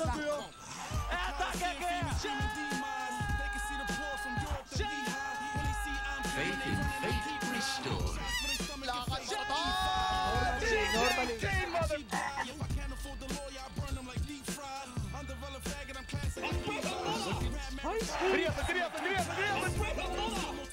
yapıyor. Hurry up, hurry up, hurry up, hurry up.